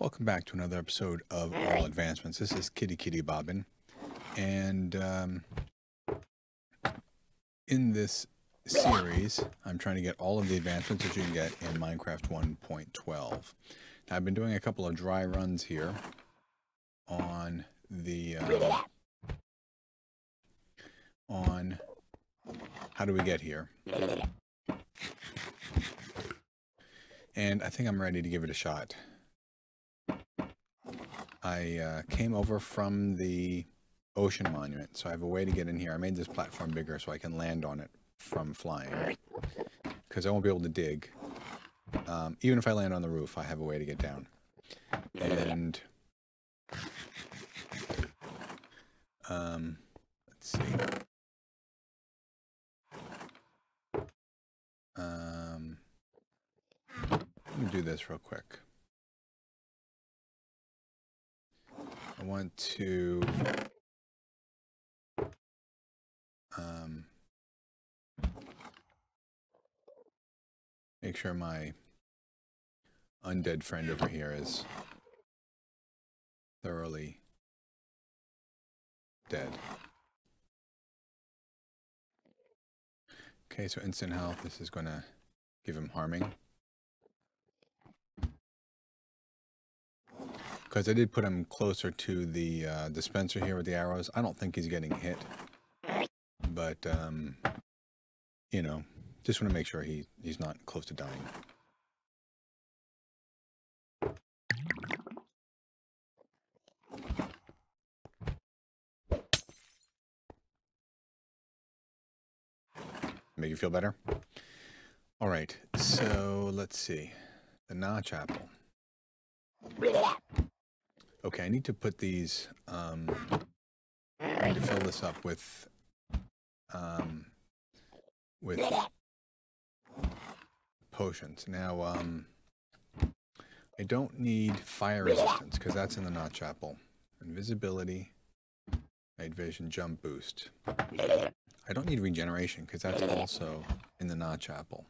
Welcome back to another episode of All Advancements. This is Kitty Kitty Bobbin, and in this series, I'm trying to get all of the advancements that you can get in Minecraft 1.12. Now, I've been doing a couple of dry runs here on the on How Do We Get Here? And I think I'm ready to give it a shot. I came over from the ocean monument, so I have a way to get in here. I made this platform bigger so I can land on it from flying, because I won't be able to dig. Even if I land on the roof, I have a way to get down. And let's see. Let me do this real quick. I want to make sure my undead friend over here is thoroughly dead. Okay, so instant health, this is going to give him harming. Because I did put him closer to the dispenser here with the arrows. I don't think he's getting hit. But, you know, just want to make sure he's not close to dying. Make you feel better? All right, so let's see. The Notch apple. Okay, I need to put these, I need to fill this up with potions. Now, I don't need fire resistance, because that's in the Notch apple. Invisibility, night vision, jump boost. I don't need regeneration, because that's also in the Notch apple.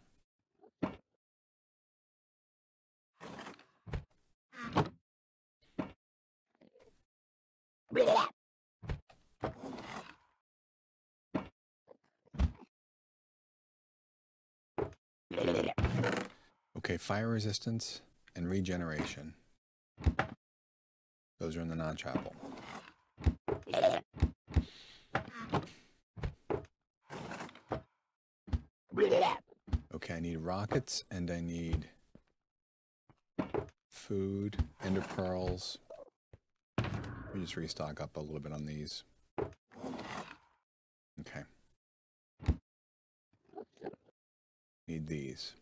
Okay, fire resistance and regeneration. Those are in the Notch apple. Okay, I need rockets and I need food, ender pearls. We just restock up a little bit on these. Okay. Need these.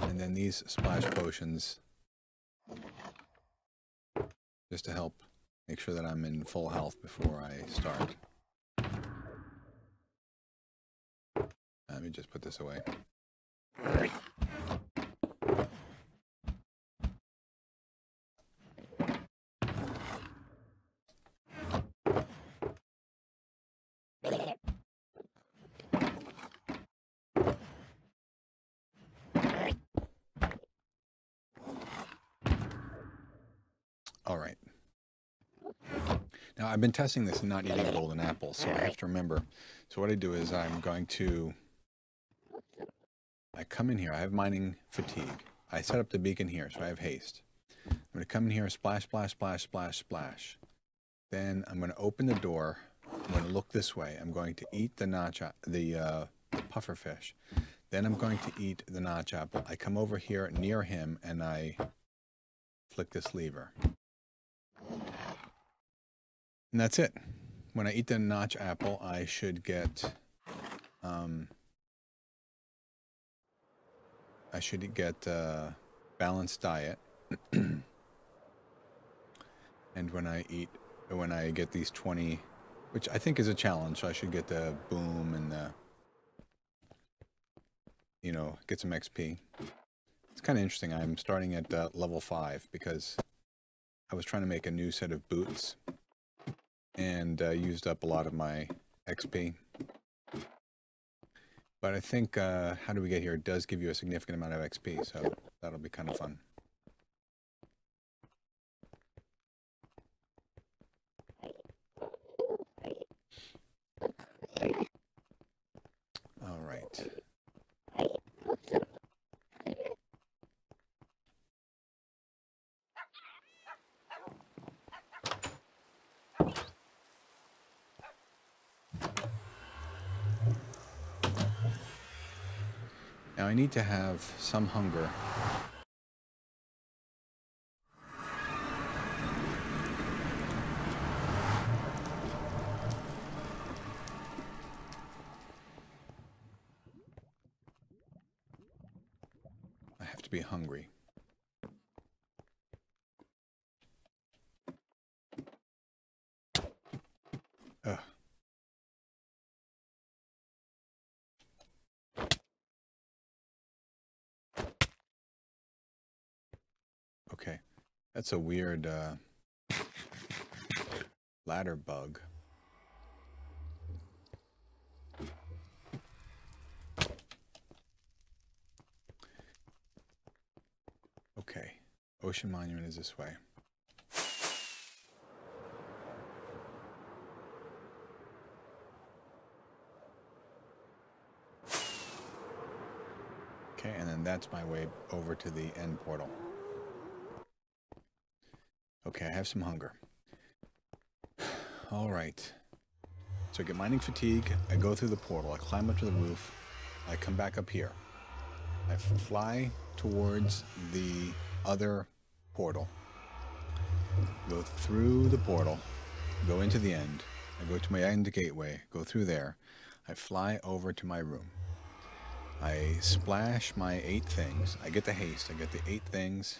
And then these splash potions, just to help make sure that I'm in full health before I start. Let me just put this away. All right. Now, I've been testing this and not eating a golden apple, so I have to remember. So what I do is I'm going to... I come in here. I have mining fatigue. I set up the beacon here, so I have haste. I'm going to come in here, splash, splash, splash, splash, splash. Then I'm going to open the door. I'm going to look this way. I'm going to eat the notch, the puffer fish. Then I'm going to eat the notch apple. I come over here near him, and I flick this lever. And that's it. When I eat the notch apple, I should get, balanced diet. And when I get these 20, which I think is a challenge, so I should get the boom and the, you know, get some XP. It's kind of interesting. I'm starting at level 5 because I was trying to make a new set of boots. And used up a lot of my XP. But I think How Did We Get Here? It does give you a significant amount of XP, so that'll be kind of fun. All right. Now I need to have some hunger. I have to be hungry. Ugh. Okay, that's a weird ladder bug. Okay, Ocean Monument is this way. Okay, and then that's my way over to the end portal. Okay, I have some hunger. All right. So I get mining fatigue. I go through the portal. I climb up to the roof. I come back up here. I fly towards the other portal. Go through the portal. Go into the end. I go to my end gateway. Go through there. I fly over to my room. I splash my 8 things. I get the haste. I get the 8 things.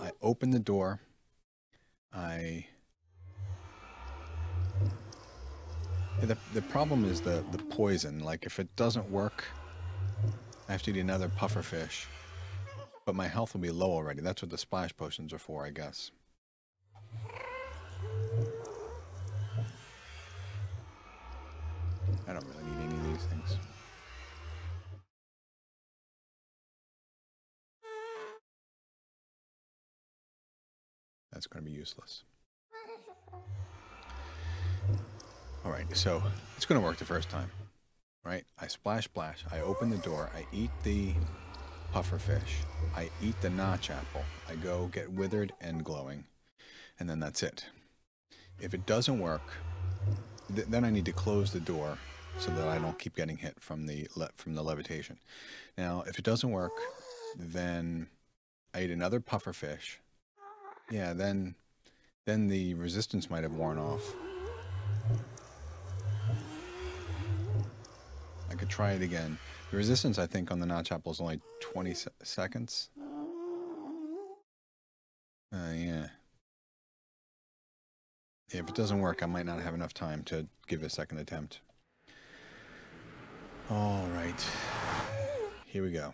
I open the door. The problem is the poison. Like, if it doesn't work, I have to eat another puffer fish. But my health will be low already. That's what the splash potions are for, I guess. I don't really need any of these things. That's going to be useless. All right, so it's going to work the first time, right? I splash, splash. I open the door. I eat the puffer fish. I eat the notch apple. I go get withered and glowing, and then that's it. If it doesn't work, then I need to close the door so that I don't keep getting hit from the levitation. Now, if it doesn't work, then I eat another puffer fish. Yeah, then the resistance might have worn off. I could try it again. The resistance, I think, on the notch apple is only 20 seconds. Yeah. If it doesn't work, I might not have enough time to give it a second attempt. All right. Here we go.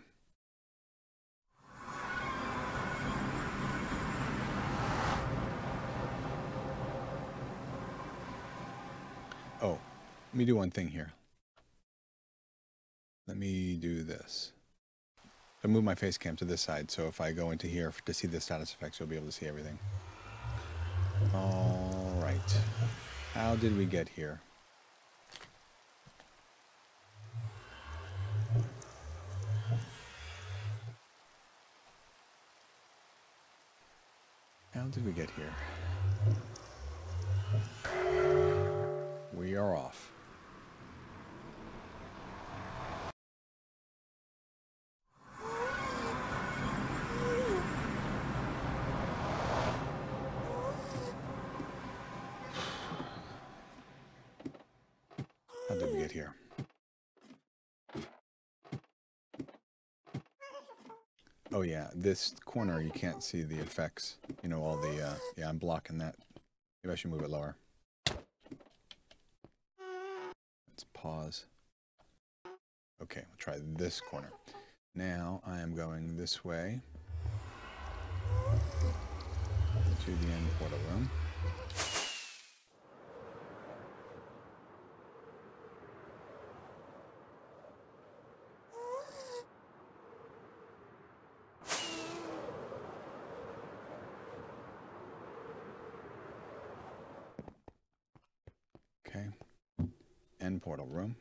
Oh, let me do one thing here. Let me do this. I move my face cam to this side, so if I go into here to see the status effects, you'll be able to see everything. All right. How did we get here? How did we get here? We are off. How did we get here? Oh yeah, this corner you can't see the effects. You know, all the yeah, I'm blocking that. Maybe I should move it lower. Pause. Okay, we'll try this corner. Now I am going this way to the end portal room. end portal room.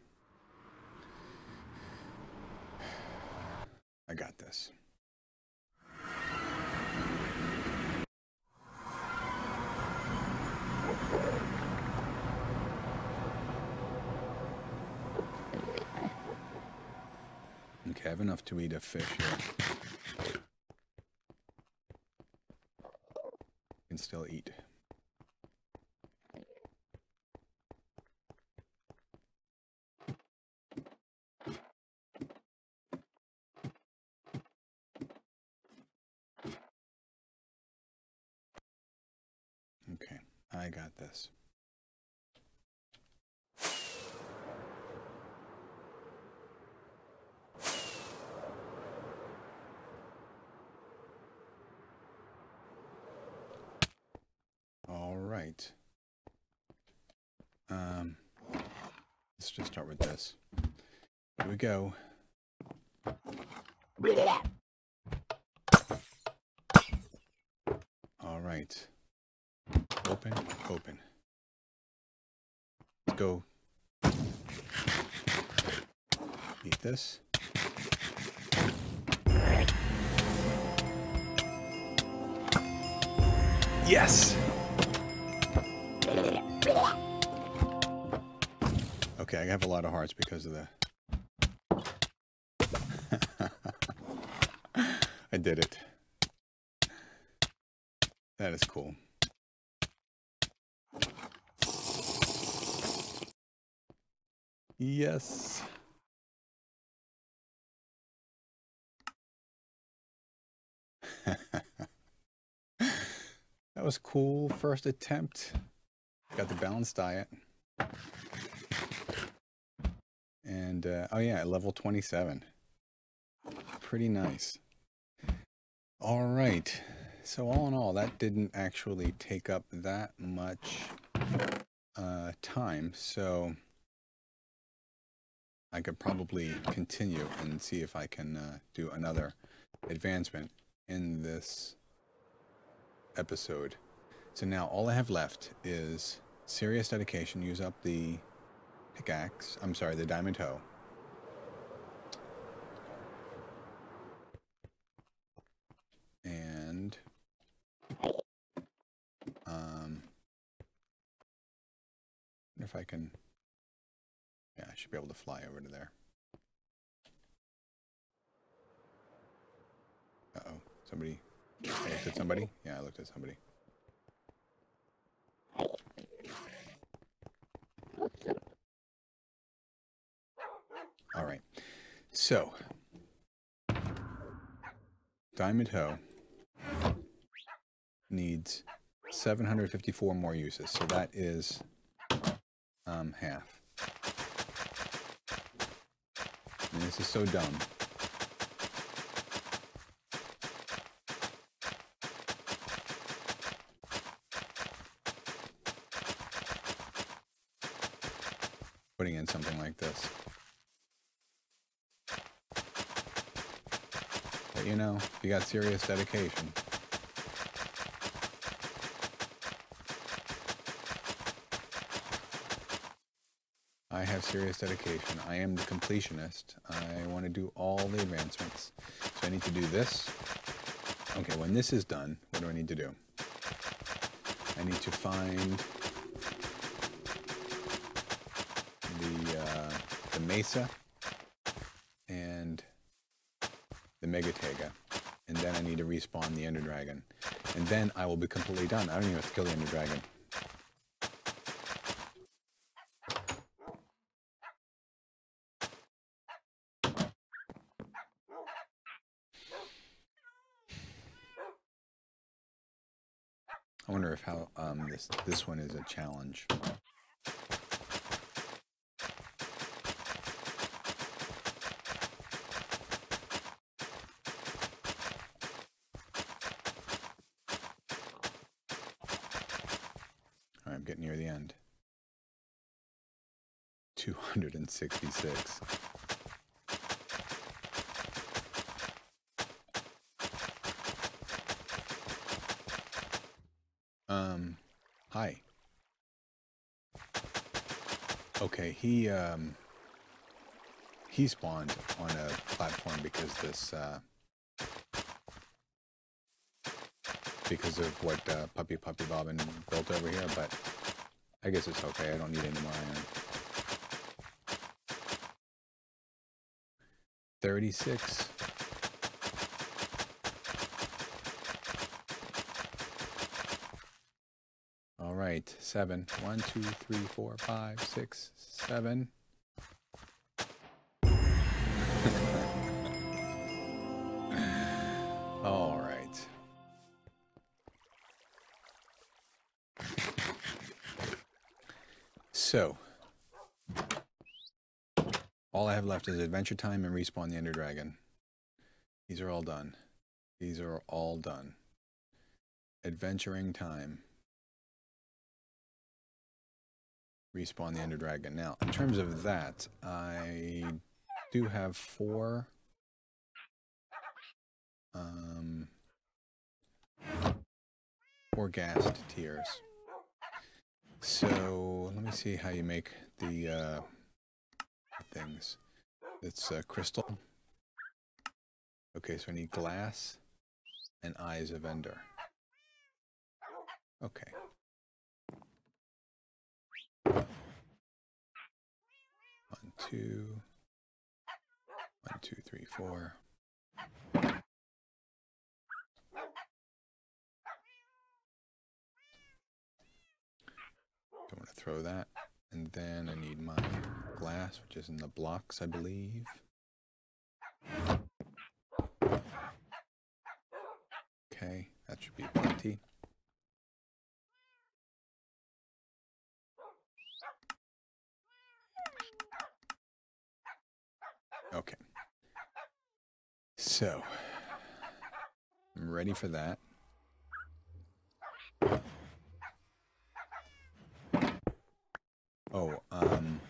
I got this. Okay, I have enough to eat a fish here. I can still eat. Okay, I got this. Let's just start with this. Here we go. All right. Open, open. Let's go. Eat this. Yes! Okay, I have a lot of hearts because of that. I did it. That is cool. Yes. That was cool. First attempt. Got the balanced diet. And, oh yeah, level 27. Pretty nice. All right. So all in all, that didn't actually take up that much time. So I could probably continue and see if I can do another advancement in this episode. So now all I have left is serious dedication. Use up the pickaxe. I'm sorry, the diamond hoe. And if I can, yeah, I should be able to fly over to there. Uh-oh, somebody. I looked at somebody. Yeah, I looked at somebody. All right, so Diamond Hoe needs 754 more uses, so that is half. And this is so dumb. Putting in something like this. But you know, if you got serious dedication. I have serious dedication. I am the completionist. I want to do all the advancements. So I need to do this. Okay, when this is done, what do I need to do? I need to find the Mesa and the Mega Taiga, and then I need to respawn the Ender Dragon, and then I will be completely done. I don't even have to kill the Ender Dragon. I wonder if how this one is a challenge. Get near the end. 266. Hi. Okay, he spawned on a platform because this because of what Puppy Puppy Bobbin built over here, but I guess it's okay. I don't need any more iron. 36. All right, 7. 1, 2, 3, 4, 5, 6, 7. All right. So, all I have left is Adventure Time and Respawn the Ender Dragon. These are all done. These are all done. Adventuring Time. Respawn the Ender Dragon. Now, in terms of that, I do have 4... four gassed tiers. So, let me see how you make the things. It's crystal. Okay, so I need glass and eyes of Ender. Okay. One, two, three, four. Don't want to throw that. And then I need my glass, which is in the blocks, I believe. Okay, that should be plenty. Okay. So, I'm ready for that. Oh,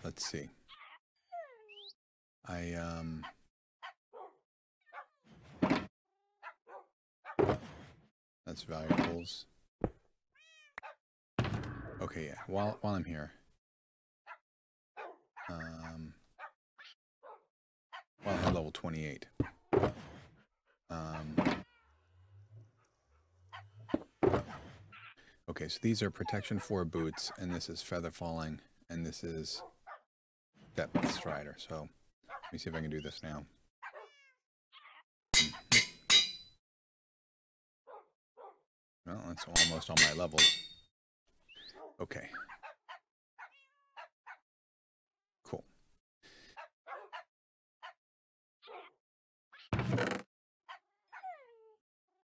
let's see. That's valuables. Okay, yeah. While I'm here. Well, I'm level 28. Okay, so these are Protection 4 boots, and this is Feather Falling. And this is Death Strider, so let me see if I can do this now. Well, that's almost all my levels. Okay. Cool.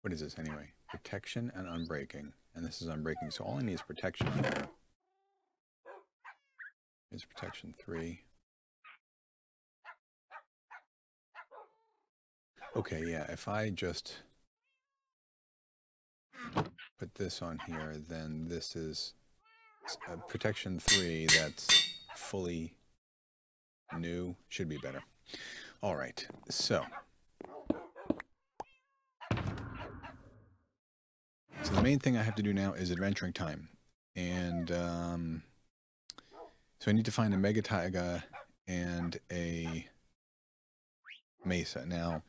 What is this anyway? Protection and unbreaking. And this is unbreaking, so all I need is protection on there. Is protection 3. Okay, yeah, if I just put this on here, then this is protection 3 that's fully new. Should be better. All right, so the main thing I have to do now is adventuring time. And, so I need to find a Mega Taiga and a Mesa. Now,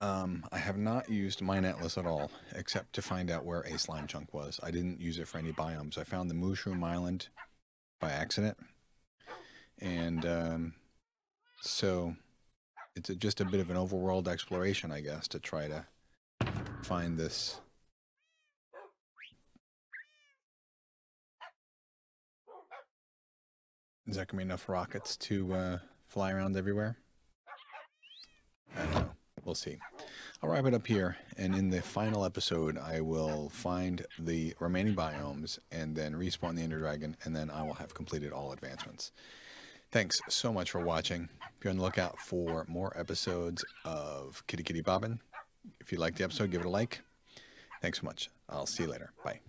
I have not used Mine Atlas at all, except to find out where a slime chunk was. I didn't use it for any biomes. I found the Mushroom Island by accident. And so it's just a bit of an overworld exploration, I guess, to try to find this... Is that going to be enough rockets to fly around everywhere? I don't know. We'll see. I'll wrap it up here, and in the final episode, I will find the remaining biomes, and then respawn the Ender Dragon, and then I will have completed all advancements. Thanks so much for watching. Be on the lookout for more episodes of Kitty Kitty Bobbin. If you liked the episode, give it a like. Thanks so much. I'll see you later. Bye.